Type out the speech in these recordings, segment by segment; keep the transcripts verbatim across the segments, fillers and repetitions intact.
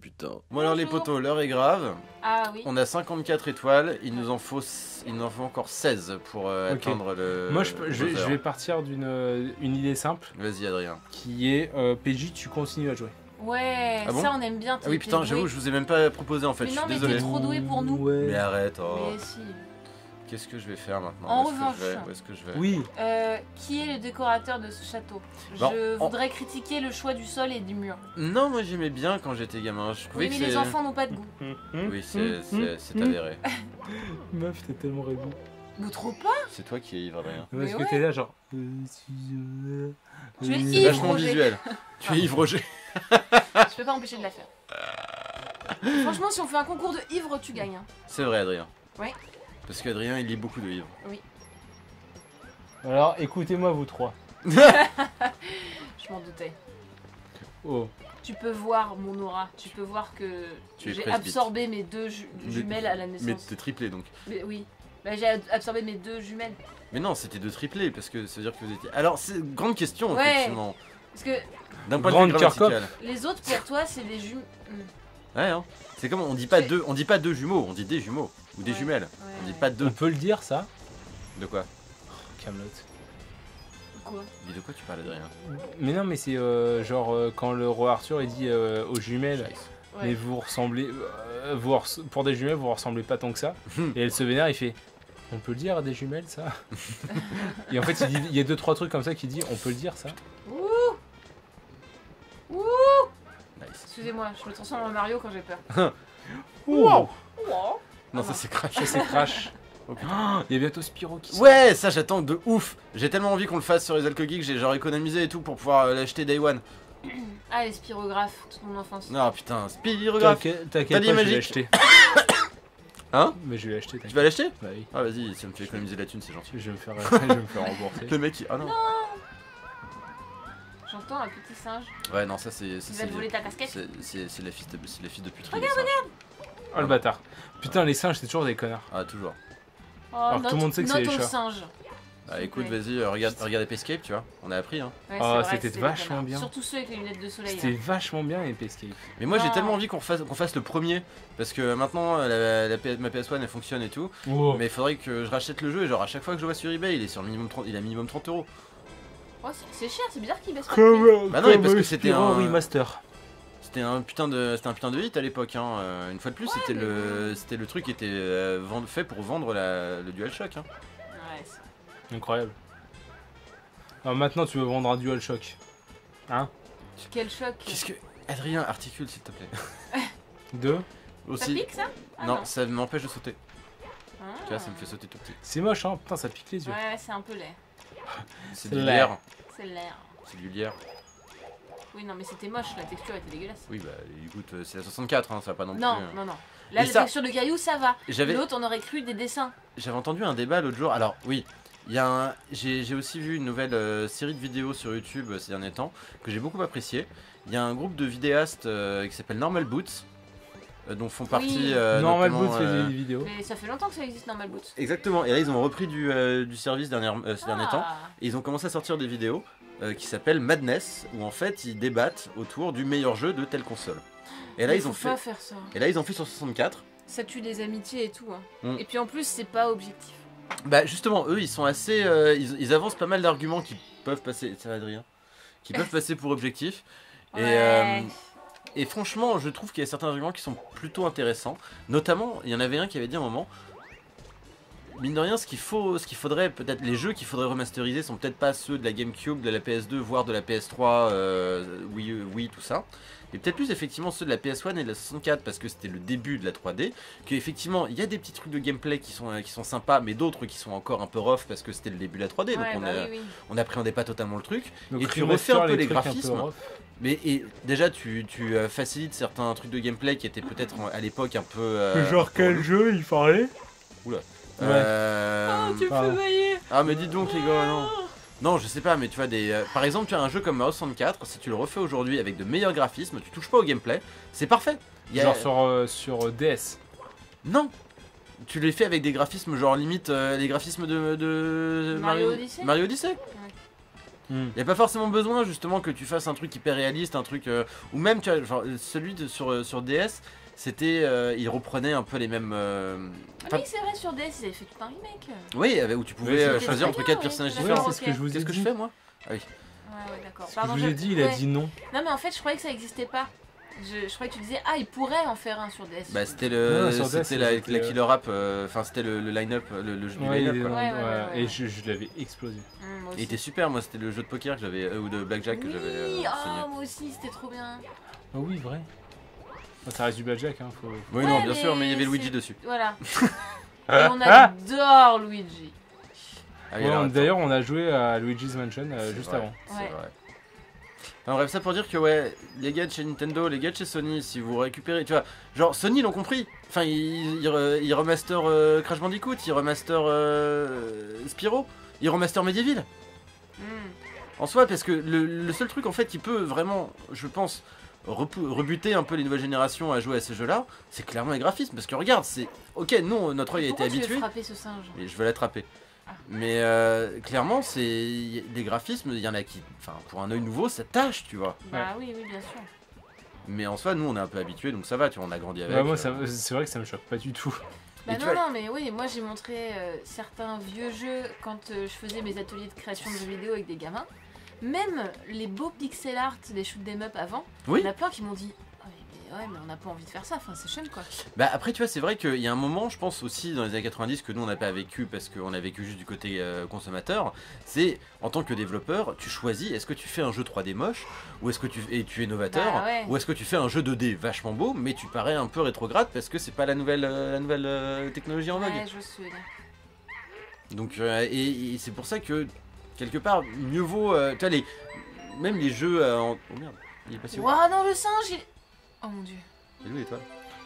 putain. Bon alors les potos, l'heure est grave. Ah oui. On a cinquante-quatre étoiles, il nous en faut, il nous en faut encore seize pour euh, okay. atteindre le... Moi je, je, je vais partir d'une une idée simple. Vas-y Adrien. Qui est, euh, P J, tu continues à jouer. Ouais, ah bon, ça on aime bien. Ah oui putain, j'avoue, je vous ai même pas proposé en fait, mais je suis non, mais désolé. Mais t'es trop doué pour nous. Ouais. Mais arrête, oh. Mais si. Qu'est-ce que je vais faire maintenant? En revanche, où est-ce que je vais? Oui. Euh, qui est le décorateur de ce château? Non, Je on... voudrais critiquer le choix du sol et du mur. Non, moi j'aimais bien quand j'étais gamin. Je trouvais oui, que mais les enfants n'ont pas de goût. Oui, c'est avéré. Meuf, t'es tellement rêvé. Mais trop pas. C'est toi qui es ivre, rien. Parce ouais. que t'es là, genre. Tu es ivre. Vachement visuel. Tu es ivre Roger. Je peux pas empêcher de la faire. Franchement, si on fait un concours de ivre, tu gagnes. Hein. C'est vrai, Adrien. Ouais. Parce qu'Adrien, il lit beaucoup de livres. Oui. Alors, écoutez-moi, vous trois. Je m'en doutais. Oh. Tu peux voir mon aura. Tu peux voir que j'ai absorbé mes deux ju jumelles mais, à la naissance. Mais t'es triplé, donc. Mais, oui. Bah, j'ai absorbé mes deux jumelles. Mais non, c'était deux triplés, parce que ça veut dire que vous étiez... Alors, c'est une grande question, ouais, effectivement. Parce que... D'un point de vue grammatical. Les autres, pour toi, c'est des jumelles... Ouais, hein. C'est comme, on dit pas deux, on dit pas deux jumeaux, on dit des jumeaux. Ou des ouais, jumelles. Ouais, on dit pas deux. On peut le dire ça? De quoi? Oh, Camelot. Quoi? Mais de quoi tu parles de rien? Mais non, mais c'est euh, genre euh, quand le roi Arthur il dit euh, aux jumelles, ouais. mais vous ressemblez, euh, vous res pour des jumelles vous ressemblez pas tant que ça. Et elle se vénère, il fait, on peut le dire des jumelles ça? Et en fait il, dit, il y a deux trois trucs comme ça qui dit, on peut le dire ça. Ouh, ouh. Nice. Excusez-moi, je me transforme en Mario quand j'ai peur. Wow. Wow. Non, ah ça c'est Crash, ça c'est Crash. Okay. Oh, il y a bientôt Spyro qui sort. Ouais, ça j'attends de ouf. J'ai tellement envie qu'on le fasse sur les Alcogeeks, j'ai genre économisé et tout pour pouvoir euh, l'acheter Day One. Ah, les Spirographes, toute mon enfance. Non, putain, Spirographe. T'inquiète pas, je vais l'acheter. Hein? Mais je vais l'acheter. Tu vas l'acheter? Bah oui. Ah, vas-y, ça me fait économiser la thune, c'est gentil. Je vais me faire, je vais me faire rembourser. Le mec, il... Ah non, non. J'entends un petit singe. Ouais, non, ça c'est... Il va te voler ta casquette. C'est la fille de, de puterie. Regarde, regarde. Oh le bâtard. Putain les singes c'est toujours des connards. Ah toujours. Oh, alors note, tout le monde sait que c'est les chats. Singe. Ah écoute vas-y euh, regarde, regarde Escape tu vois, on a appris hein. Ouais, oh c'était vachement bien. Surtout ceux avec les lunettes de soleil. C'était hein. vachement bien Escape. Mais moi oh. j'ai tellement envie qu'on fasse, qu'on fasse le premier. Parce que maintenant la, la, la, ma P S un elle fonctionne et tout. Wow. Mais il faudrait que je rachète le jeu et genre à chaque fois que je vois sur eBay il est sur le minimum trente, il a minimum trente euros. Oh, c'est cher, c'est bizarre qu'il baisse pas. Bah non mais parce que c'était un remaster. C'était un putain de, c'était un putain de hit à l'époque. Hein. Euh, une fois de plus, ouais, c'était mais... le, c'était le truc qui était euh, vend, fait pour vendre la, le DualShock. Hein. Ouais, c'est incroyable. Alors maintenant, tu veux vendre un DualShock, hein? Quel choc? Qu'est-ce que Adrien articule, s'il te plaît. Deux. Aussi. Ça pique ça? Ah, non, non, ça m'empêche de sauter. Ah. Tu vois, ça me fait sauter tout petit. C'est moche, hein? Putain, ça pique les yeux. Ouais, c'est un peu laid. C'est du lierre. C'est l'air. C'est du lierre. Oui, non, mais c'était moche, la texture était dégueulasse. Oui, bah écoute, c'est la soixante-quatre, hein, ça va pas non plus. Non, non, non. Là, la ça... texture de caillou, ça va. L'autre, on aurait cru des dessins. J'avais entendu un débat l'autre jour. Alors, oui, un... j'ai aussi vu une nouvelle euh, série de vidéos sur YouTube euh, ces derniers temps que j'ai beaucoup appréciée. Il y a un groupe de vidéastes euh, qui s'appelle Normal Boots, euh, dont font partie. Oui. Euh, Normal Boots, c'est euh... des vidéos. Mais ça fait longtemps que ça existe, Normal Boots. Exactement, et là, ils ont repris du, euh, du service dernier, euh, ces ah. derniers temps. Et ils ont commencé à sortir des vidéos. Euh, qui s'appelle Madness, où en fait ils débattent autour du meilleur jeu de telle console. Et là, il ils ont fait... pas faire ça. Et là ils ont fait sur soixante-quatre. Ça tue des amitiés et tout. Hein. Mm. Et puis en plus c'est pas objectif. Bah justement eux ils sont assez, euh, ils, ils avancent pas mal d'arguments qui peuvent passer, ça va Adrien, qui peuvent passer pour objectif. Ouais. Et, euh, et franchement je trouve qu'il y a certains arguments qui sont plutôt intéressants. Notamment il y en avait un qui avait dit à un moment. Mine de rien, ce qu'il faut, ce qu'il faudrait peut-être, les jeux qu'il faudrait remasteriser sont peut-être pas ceux de la Gamecube, de la P S deux, voire de la P S trois, euh, Wii, Wii, tout ça. Mais peut-être plus effectivement ceux de la P S un et de la soixante-quatre parce que c'était le début de la trois D. Qu'effectivement, il y a des petits trucs de gameplay qui sont, qui sont sympas, mais d'autres qui sont encore un peu rough parce que c'était le début de la trois D. Ouais, donc on bah oui, oui. n'appréhendait pas totalement le truc. Donc, et tu refais un peu les graphismes. Mais et, déjà, tu, tu euh, facilites certains trucs de gameplay qui étaient peut-être à l'époque un peu... Euh, Genre quel peu... jeu il parlait? Oula. Ouais. Euh... Oh, tu me fais bailler. Ah mais dis donc les gars, non. Non je sais pas mais tu vois des... Par exemple tu as un jeu comme Mario soixante-quatre, si tu le refais aujourd'hui avec de meilleurs graphismes, tu touches pas au gameplay, c'est parfait. Il y a... Genre sur, euh, sur D S. Non. Tu les fais avec des graphismes genre limite euh, les graphismes de, de... Mario Odyssey. Mario Odyssey ouais. Il mm. n'y a pas forcément besoin justement que tu fasses un truc hyper réaliste, un truc... Euh, ou même, tu vois, genre, celui de, sur, sur D S, c'était... Euh, il reprenait un peu les mêmes... Euh, ah oui, c'est vrai, sur D S, ils avaient fait tout un remake. Oui, euh, où tu pouvais euh, choisir entre quatre personnages différents. C'est ce que je vous ai dit. Qu'est-ce que je fais, moi? Ah oui. Ouais, ouais, d'accord. Pardon, je vous ai dit, il a dit non. Non, mais en fait, je croyais que ça n'existait pas. Je, je croyais que tu disais, ah, il pourrait en faire un sur D S. Bah, c'était le, ouais, c'était la, la killer app, euh, enfin, c'était le, le line-up, le, le jeu ouais, du line-up. Ouais, ouais, ouais, ouais. Et je, je l'avais explosé. Mmh, il était super, moi, c'était le jeu de poker que j'avais, euh, ou de blackjack oui, que j'avais. Oui, euh, oh, moi aussi, c'était trop bien. Ah, oh, oui, vrai. Ça reste du blackjack, hein. Faut... Oui, ouais, non, bien sûr, mais il y avait Luigi dessus. Voilà. Et on adore Luigi. Ah, ouais, d'ailleurs, on a joué à Luigi's Mansion euh, juste vrai, avant. C'est ouais. vrai. Enfin bref, ça pour dire que ouais, les gars de chez Nintendo, les gars de chez Sony, si vous récupérez, tu vois, genre Sony l'ont compris. Enfin, ils, ils, ils remasterent euh, Crash Bandicoot, ils remasterent euh, Spyro, ils remasterent Medieval. Mm. En soi, parce que le, le seul truc en fait qui peut vraiment, je pense, rebuter un peu les nouvelles générations à jouer à ces jeux-là, c'est clairement les graphismes. Parce que regarde, c'est ok, non, notre œil a été habitué. Je veux frapper ce singe. Et je veux l'attraper. Mais euh, clairement, c'est des graphismes, il y en a qui, enfin, pour un œil nouveau, ça tâche, tu vois. Bah ouais. oui, oui, bien sûr. Mais en soi, nous, on est un peu habitués, donc ça va, tu vois, on a grandi avec. Bah moi, euh... c'est vrai que ça me choque pas du tout. Bah non, vois... non, mais oui, moi, j'ai montré euh, certains vieux jeux quand euh, je faisais mes ateliers de création de jeux vidéo avec des gamins. Même les beaux pixel art des shoot 'em up avant, oui. il y en a plein qui m'ont dit... Ouais, mais on n'a pas envie de faire ça, enfin c'est chiant quoi. Bah après tu vois, c'est vrai qu'il y a un moment, je pense aussi dans les années quatre-vingt-dix, que nous on n'a pas vécu parce qu'on a vécu juste du côté euh, consommateur, c'est en tant que développeur, tu choisis, est-ce que tu fais un jeu trois D moche, ou est-ce que tu, et tu es novateur, bah, ouais. ou est-ce que tu fais un jeu deux D vachement beau, mais tu parais un peu rétrograde parce que c'est pas la nouvelle, euh, la nouvelle euh, technologie en vogue. Ouais, je suis là. Donc, euh, et, et c'est pour ça que, quelque part, mieux vaut, euh, tu vois, les, même les jeux euh, en... Oh merde, il est passé où ? Ouah, non, le singe, il... Oh mon dieu. Il est où l'étoile ?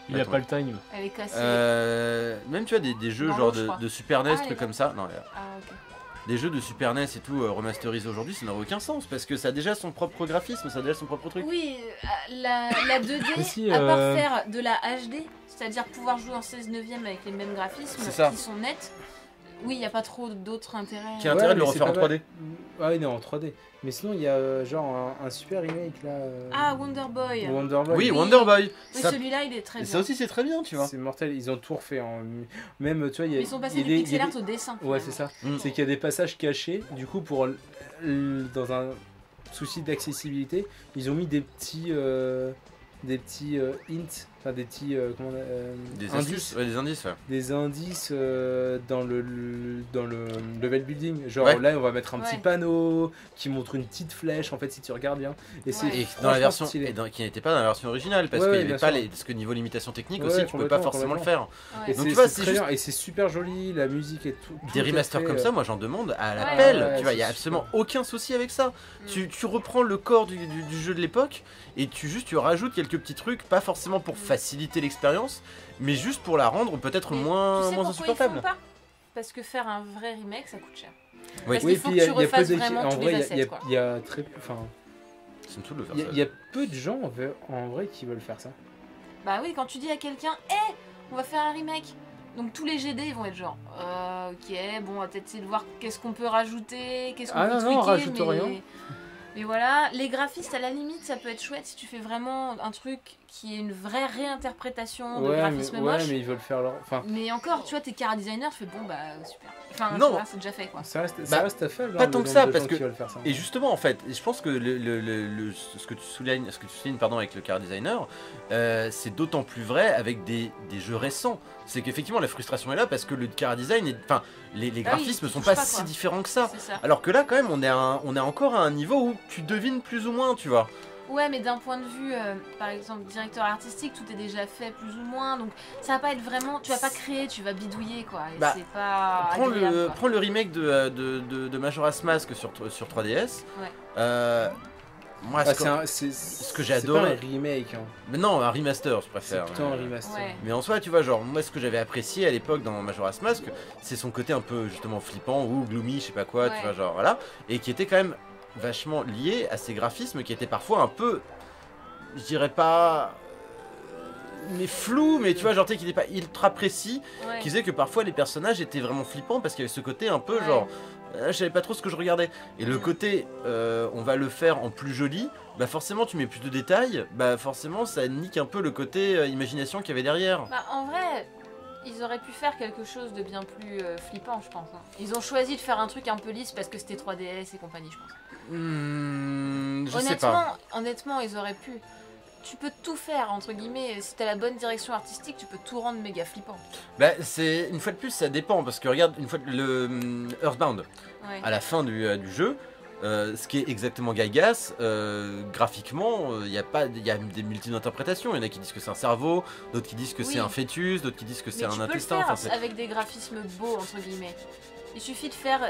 Il a pas le time. Elle est cassée. Euh, même tu vois des, des jeux non, genre de, je de Super N E S, ah, trucs comme ça. Non, ah, okay. Des jeux de Super N E S et tout euh, remasterisés aujourd'hui, ça n'aurait aucun sens parce que ça a déjà son propre graphisme, ça a déjà son propre truc. Oui, la, la deux D, si, euh... à part faire de la H D, c'est-à-dire pouvoir jouer en seize neuvième avec les mêmes graphismes qui sont nets. Oui, il n'y a pas trop d'autres intérêts. Qui a intérêt ouais, de le refaire en trois D. Ah oui, non, en trois D. Mais sinon, il y a genre un, un super remake là. Euh... Ah, Wonder Boy. Wonder Boy. Oui, Wonder Boy. Mais ça... celui-là, il est très bien. Et ça aussi, c'est très bien, tu vois. C'est mortel, ils ont tout refait. Hein. Même, tu vois, il y a. Ils sont passés du pixel art au dessin. Ouais, c'est ça. Mmh. C'est qu'il y a des passages cachés. Du coup, pour dans un souci d'accessibilité, ils ont mis des petits. Euh... des petits euh, hints, enfin des petits euh, comment on a, euh, des indices, ouais, des indices, ouais. des indices euh, dans le, le dans le level building, genre ouais. là on va mettre un ouais. petit panneau qui montre une petite flèche en fait si tu regardes bien et c'est ouais. dans la version et dans, qui n'était pas dans la version originale parce ouais, qu'il n'y ouais, avait pas les, parce que niveau limitation technique ouais, aussi tu peux pas forcément le faire ouais. et donc tu vois c'est juste... et c'est super joli la musique et tout, tout des remasters fait, comme euh... ça moi j'en demande à l'appel ouais, ouais, tu vois il y a absolument aucun souci avec ça. Tu reprends le corps du jeu de l'époque et tu juste tu rajoutes quelques petits trucs, pas forcément pour faciliter l'expérience, mais juste pour la rendre peut-être moins, tu sais moins insupportable. Parce que faire un vrai remake, ça coûte cher. Oui. Parce oui, qu'il faut que tu refasses vraiment tous les assets. Il y a très, enfin, il y a peu de gens en vrai qui veulent faire ça. Bah oui, quand tu dis à quelqu'un, hé, hey, on va faire un remake. Donc tous les G D vont être genre, euh, ok, bon, on va peut-être essayer de voir qu'est-ce qu'on peut rajouter, qu'est-ce qu'on ah peut non, tweaker, non, on mais... rien. Mais voilà, les graphistes à la limite ça peut être chouette si tu fais vraiment un truc qui est une vraie réinterprétation de ouais, graphisme mais, moche. Ouais mais ils veulent faire leur... Enfin... Mais encore, tu vois, t'es cara designer, tu fais bon bah super. Enfin non, c'est déjà fait quoi. Ça reste, ça bah, reste à faire. Pas hein, tant que ça parce que... Faire, ça. Et justement en fait, je pense que le, le, le, le, ce que tu soulignes, ce que tu soulignes pardon, avec le cara designer, euh, c'est d'autant plus vrai avec des, des jeux récents. C'est qu'effectivement la frustration est là parce que le cara design, est... enfin les, les graphismes ah oui, sont pas, pas si différents que ça. ça. Alors que là quand même on est, un, on est encore à un niveau où tu devines plus ou moins, tu vois. Ouais, mais d'un point de vue, euh, par exemple, directeur artistique, tout est déjà fait plus ou moins, donc ça va pas être vraiment, tu vas pas créer, tu vas bidouiller quoi. Et bah, c'est pas prends, agréable, le, quoi. prends le remake de, de, de, de Majora's Mask sur, sur trois D S. Ouais. Euh, moi, ah, c'est un, ce que j'ai adoré. C'est un remake. Hein. Mais non, un remaster, je préfère. C'est plutôt un remaster. Ouais. Mais en soi, tu vois, genre, moi, ce que j'avais apprécié à l'époque dans Majora's Mask, c'est son côté un peu, justement, flippant ou gloomy, je sais pas quoi, ouais. tu vois, genre, voilà. Et qui était quand même vachement lié à ces graphismes qui étaient parfois un peu, je dirais pas, mais flou, mais tu vois, genre, tu sais, qui n'étaient pas ultra précis, ouais. qui faisait que parfois les personnages étaient vraiment flippants parce qu'il y avait ce côté un peu, ouais. genre, euh, je savais pas trop ce que je regardais. Et le côté, euh, on va le faire en plus joli, bah forcément tu mets plus de détails, bah forcément ça nique un peu le côté euh, imagination qu'il y avait derrière. Bah en vrai, ils auraient pu faire quelque chose de bien plus euh, flippant, je pense. Hein. Ils ont choisi de faire un truc un peu lisse parce que c'était trois D S et compagnie, je pense. Mmh, je honnêtement, sais pas. Honnêtement, ils auraient pu... Tu peux tout faire, entre guillemets, si t'as la bonne direction artistique, tu peux tout rendre méga flippant. Bah, c'est une fois de plus, ça dépend, parce que regarde, une fois de, le Earthbound, ouais. À la fin du, euh, du jeu, euh, ce qui est exactement gaillasse, euh, graphiquement, il euh, y a pas, il y a des multiples interprétations. Il y en a qui disent que c'est un cerveau, d'autres qui disent que oui. C'est un fœtus, d'autres qui disent que c'est un intestin. Peux le faire, enfin, avec des graphismes beaux, entre guillemets. Il suffit de faire,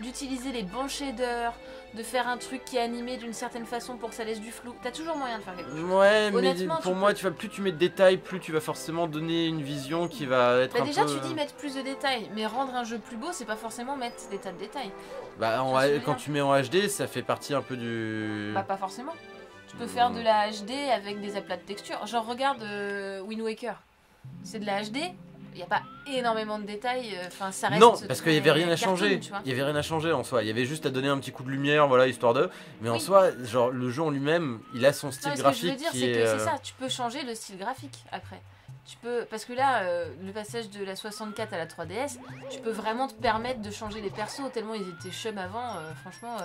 d'utiliser les bons shaders, de faire un truc qui est animé d'une certaine façon pour que ça laisse du flou. T'as toujours moyen de faire quelque chose. Ouais, mais pour moi, peux... tu vas, plus tu mets de détails, plus tu vas forcément donner une vision qui va être. Bah un déjà, peu... tu dis mettre plus de détails, mais rendre un jeu plus beau, c'est pas forcément mettre des tas de détails. Bah, en, quand tu mets en H D, ça fait partie un peu du. Bah, pas forcément. Tu peux mmh. faire de la H D avec des aplats de texture. Genre, regarde euh, Wind Waker. C'est de la H D. Il n'y a pas énormément de détails, enfin ça reste... Non, parce qu'il n'y avait rien à changer, il n'y avait rien à changer en soi, il y avait juste à donner un petit coup de lumière, voilà, histoire de... Mais oui. En soi, genre le jeu en lui-même, il a son style non, graphique. Ce que je veux dire, c'est que c'est ça, tu peux changer le style graphique après. Tu peux... Parce que là, euh, le passage de la soixante-quatre à la trois D S, tu peux vraiment te permettre de changer les persos, tellement ils étaient chums avant, euh, franchement, euh,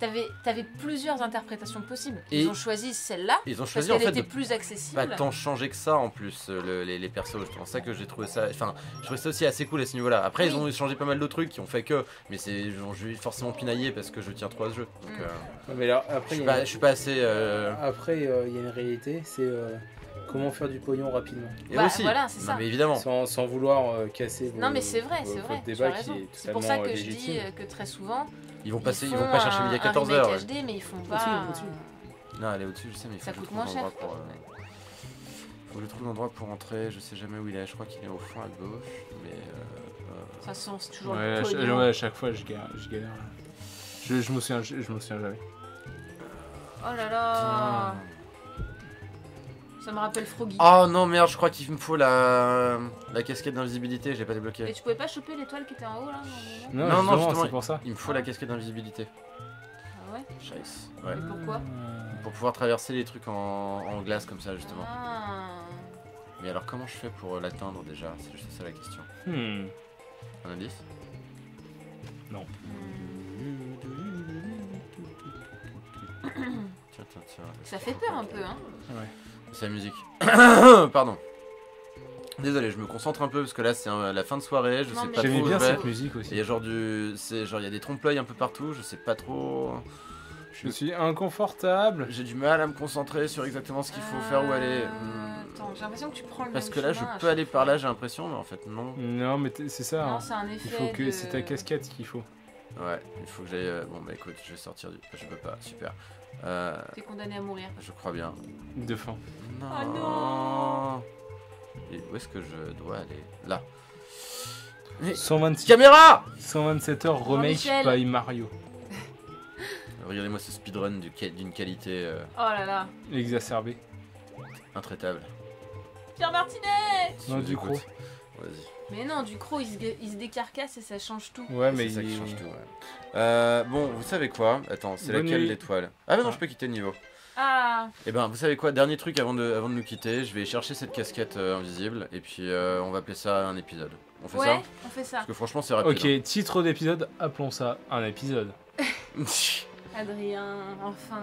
t'avais, t'avais plusieurs interprétations possibles. Ils et ont choisi celle-là, ils ont choisi, parce qu'elle était de plus accessible. Pas tant changer que ça en plus, le, les, les persos, je pense ça que j'ai trouvé ça... Enfin, je trouvais ça aussi assez cool à ce niveau-là. Après, oui. Ils ont changé pas mal de trucs qui ont fait que... Mais c'est, je vais forcément pinailler parce que je tiens trop à ce jeu. Donc, mm. euh, mais là, après, je suis pas, une... je suis pas assez... Euh... Après, il euh, y a une réalité, c'est... Euh... Comment faire du pognon rapidement. Et bah, aussi, voilà, c'est ça. Non, mais évidemment. Sans, sans vouloir euh, casser vos, non mais c'est vrai, c'est vrai. C'est pour ça que légitime. Je dis que très souvent, ils vont passer, ils, ils vont pas chercher midi à quatorze heures. Ouais. H D, mais ils font pas. Au-dessus, au-dessus. Non, elle est au-dessus, je sais, mais il faut ça que coûte je trouve moins cher. Pour, euh... Faut que je trouve l'endroit pour rentrer. Je sais jamais où il est. Je crois qu'il est au fond à gauche, mais. Euh... Ça sent toujours. Ouais, le à chaque fois, je galère. Je galère. Je, je me souviens, je, je me souviens jamais. Oh là là. Ça me rappelle Froggy. Oh non merde, je crois qu'il me faut la, la casquette d'invisibilité, je l'ai pas débloquée. Et tu pouvais pas choper l'étoile qui était en haut là? Non, non, non, justement, c'est pour ça. Il me faut ah. la casquette d'invisibilité. Ah ouais. Scheiss. Ouais. Mais pourquoi? Pour pouvoir traverser les trucs en, en glace comme ça justement. Ah. Mais alors comment je fais pour l'atteindre déjà? C'est juste ça la question. Hmm. Un indice? Non. Tiens, tiens, tiens. Ça fait peur un peu hein. Ouais. C'est la musique. Pardon. Désolé, je me concentre un peu parce que là c'est la fin de soirée, je non, sais pas trop. J'aimais bien cette musique aussi. Il y a genre du, c'est genre il y a des trompe-l'œil un peu partout, je sais pas trop. Je, je suis inconfortable. J'ai du mal à me concentrer sur exactement ce qu'il faut euh... faire où aller. Attends, j'ai l'impression que tu prends le parce même que là chemin, je peux aller par là, j'ai l'impression, mais en fait non. Non, mais c'est ça. Non, hein. C'est un effet. Il faut que de... c'est ta casquette qu'il faut. Ouais, il faut que j'aille. Bon bah écoute, je vais sortir du. Je peux pas. Super. Euh... T'es condamné à mourir. Je crois bien. De faim. Non. Oh non. Et où est-ce que je dois aller? Là. Mais... cent vingt-six... Caméra cent vingt-sept heures remake oh, by Mario. Regardez-moi ce speedrun d'une qualité. Euh... Oh là là. Exacerbée. Intraitable. Pierre Martinet. Non, du coup. Vas-y. Mais non, du croc, il se, il se décarcasse et ça change tout. Ouais, mais c'est ça qui change tout. Ouais. Euh, bon, vous savez quoi? Attends, c'est laquelle l'étoile? Ah, mais non, je peux quitter le niveau. Ah. Et eh ben, vous savez quoi? Dernier truc avant de, avant de nous quitter, je vais chercher cette casquette euh, invisible et puis euh, on va appeler ça un épisode. On fait ouais, ça? Ouais, on fait ça. Parce que franchement, c'est rapide. Ok, hein. Titre d'épisode, appelons ça un épisode. Adrien, enfin.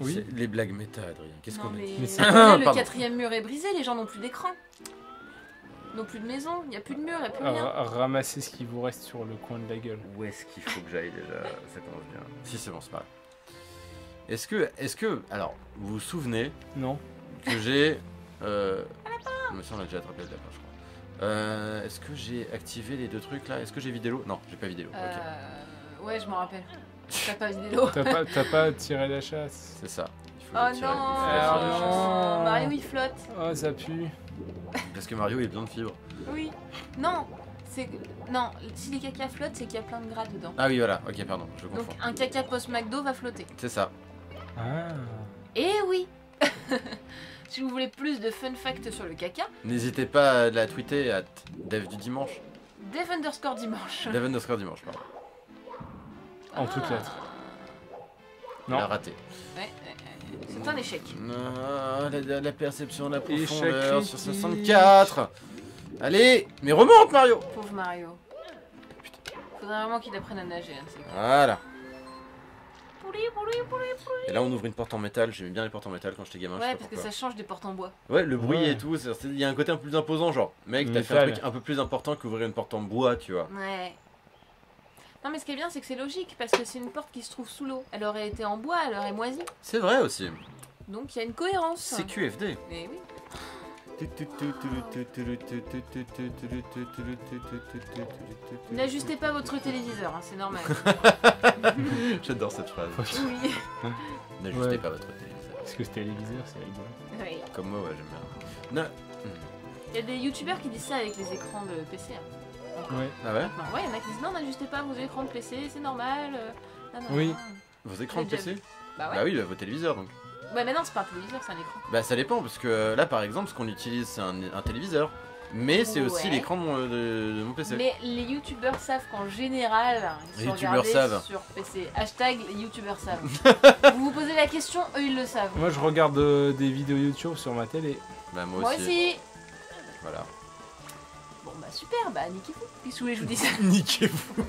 Oui. Les blagues méta, Adrien. Qu'est-ce qu'on est? Mais là, le quatrième mur est brisé, les gens n'ont plus d'écran. Non plus de maison, il n'y a plus de mur, il n'y a plus rien. Ramassez ce qui vous reste sur le coin de la gueule. Où est-ce qu'il faut que j'aille déjà? Ça commence bien. Si c'est bon, c'est pas grave. Est-ce que, est-ce que, alors, vous vous souvenez? Non. Que j'ai... Euh, je me sens, on a déjà attrapé le lapin, je crois. Euh, est-ce que j'ai activé les deux trucs là? Est-ce que j'ai vidéo? Non, j'ai pas vidéo. Euh, okay. Ouais, je m'en rappelle. T'as pas vidéo. T'as pas, t'as pas tiré la chasse. C'est ça. Oh non, non. Mario il flotte. Oh ça pue. Parce que Mario il est plein de fibres. Oui. Non, c'est non. Si les caca flottent, c'est qu'il y a plein de gras dedans. Ah oui voilà. Ok pardon, je confonds. Donc un caca post McDo va flotter. C'est ça. Ah. Et oui. Si vous voulez plus de fun facts sur le caca, n'hésitez pas à la tweeter à Dev du dimanche. Dev underscore dimanche. Dev underscore dimanche pardon. En toute lettre. Non. Il a raté. Ouais, ouais, ouais. C'est un échec. Non, la, la, la perception, la profondeur échec sur soixante-quatre. Allez, mais remonte Mario. Pauvre Mario. Putain. Faudrait vraiment qu'il apprenne à nager. Hein, voilà. Et là on ouvre une porte en métal, j'aimais bien les portes en métal quand j'étais gamin. Ouais, je sais pas parce pourquoi. Que ça change des portes en bois. Ouais, le bruit ouais. et tout, il y a un côté un peu plus imposant, genre, mec, t'as fait un truc un peu plus important qu'ouvrir une porte en bois, tu vois. Ouais. Non mais ce qui est bien, c'est que c'est logique, parce que c'est une porte qui se trouve sous l'eau. Elle aurait été en bois, elle aurait moisi. C'est vrai aussi. Donc il y a une cohérence. C'est Q F D. Mais oui. N'ajustez pas votre téléviseur, hein, c'est normal. J'adore cette phrase. Oui. N'ajustez ouais. pas votre téléviseur. Parce que ce téléviseur, c'est rigolo. Oui. Comme moi, ouais, j'aime bien. Il y a des youtubeurs qui disent ça avec les écrans de P C. Hein. Ouais. Ah ouais. Non, ouais, il y en a qui disent non, n'ajustez pas vos écrans de P C, c'est normal. Non, non, oui. Non. Vos écrans de P C déjà... Bah ouais. Bah oui, bah, vos téléviseurs donc. Ouais mais non c'est pas un téléviseur, c'est un écran. Bah ça dépend parce que là par exemple ce qu'on utilise c'est un, un téléviseur. Mais c'est ouais. aussi l'écran de, de, de mon P C. Mais les youtubeurs savent qu'en général ils les sont youtubeurs savent sur P C. Hashtag les youtubeurs savent. Vous vous posez la question, eux ils le savent. Moi je regarde euh, des vidéos YouTube sur ma télé. Bah moi, moi aussi. aussi Voilà. Bon bah super, bah niquez-vous. Qu'est-ce que vous voulez je vous dis ça. Niquez-vous.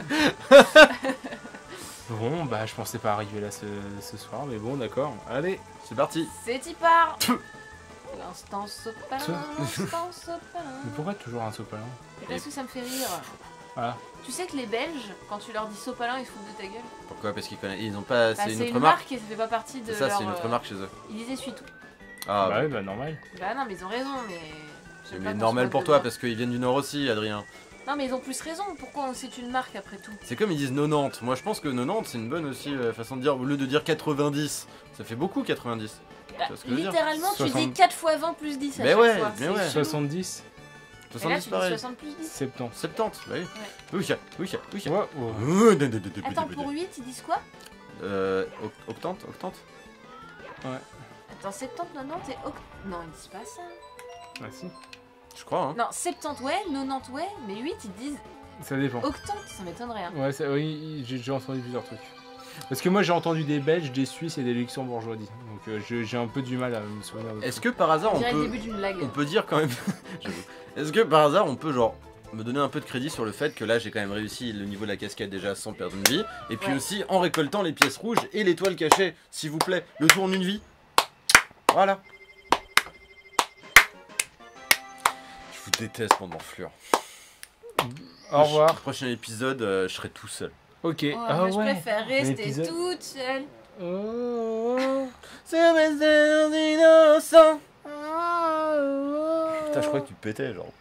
Bon, bah je pensais pas arriver là ce, ce soir, mais bon, d'accord. Allez, c'est parti. C'est y part. L'instant Sopalin, l'instant Sopalin. Mais pourquoi toujours un Sopalin? Parce que ça me fait rire. Voilà. Tu sais que les Belges, quand tu leur dis Sopalin, ils se foutent de ta gueule. Pourquoi? Parce qu'ils connaissent, ils ont pas. Bah, c'est une, une autre marque. marque et ça fait pas partie de. Ça, leur... c'est une autre marque chez eux. Ils disaient suis tout. Ah, bah oui, bah normal. Bah non, mais ils ont raison, mais. Mais normal pour toi, parce qu'ils viennent du Nord aussi, Adrien. Non mais ils ont plus raison, pourquoi c'est une marque après tout? C'est comme ils disent quatre-vingt-dix, moi je pense que quatre-vingt-dix c'est une bonne aussi euh, façon de dire, au lieu de dire quatre-vingt-dix, ça fait beaucoup quatre-vingt-dix. Bah, ce que littéralement tu soixante... dis quatre fois vingt plus dix à mais chaque ouais, fois. Mais ouais, soixante-dix. soixante-dix et là, tu pareil. Dis soixante plus dix. soixante-dix. soixante-dix, bah oui. Ouais. Oucha, oucha, oucha. Ouais, ouais. Attends, pour huit ils disent quoi? Euh, octante, octante. Ouais. Attends, soixante-dix, quatre-vingt-dix et octante. Non, ils disent pas ça. Ah si. Je crois, hein. Non, soixante-dix ouais, quatre-vingt-dix ouais, mais huit ils disent. Ça dépend. Octante, ça m'étonnerait. Hein. Ouais, ça, oui, j'ai entendu plusieurs trucs. Parce que moi j'ai entendu des Belges, des Suisses et des Luxembourgeois. Donc euh, j'ai un peu du mal à me souvenir. Est-ce que par hasard on peut, le début blague, on peut dire quand même. Est-ce que par hasard on peut genre me donner un peu de crédit sur le fait que là j'ai quand même réussi le niveau de la casquette déjà sans perdre une vie. Et puis ouais. aussi en récoltant les pièces rouges et l'étoile cachée, s'il vous plaît, le tour en une vie. Voilà. Je déteste mon enflure. Au revoir. Le prochain épisode, euh, je serai tout seul. Ok. Oh, ah ouais. Je préfère rester toute seule. Oh. C'est mes airs d'innocent. Putain, je crois que tu pétais, genre.